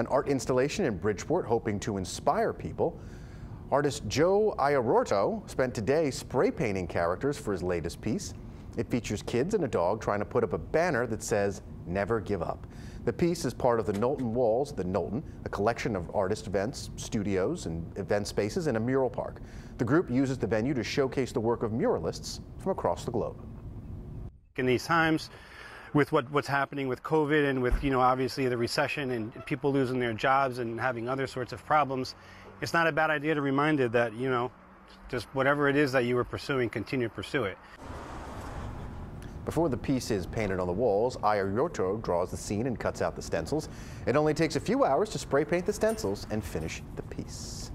an art installation in Bridgeport hoping to inspire people. Artist Joe Iurato spent today spray painting characters for his latest piece. It features kids and a dog trying to put up a banner that says, "Never give up." The piece is part of the Knowlton Walls, the Knowlton, a collection of artist events, studios, and event spaces in a mural park. The group uses the venue to showcase the work of muralists from across the globe. In these times, with what's happening with COVID and with, you know, obviously the recession and people losing their jobs and having other sorts of problems, it's not a bad idea to be reminded that, you know, just whatever it is that you were pursuing, continue to pursue it. Before the piece is painted on the walls, Iurato draws the scene and cuts out the stencils. It only takes a few hours to spray paint the stencils and finish the piece.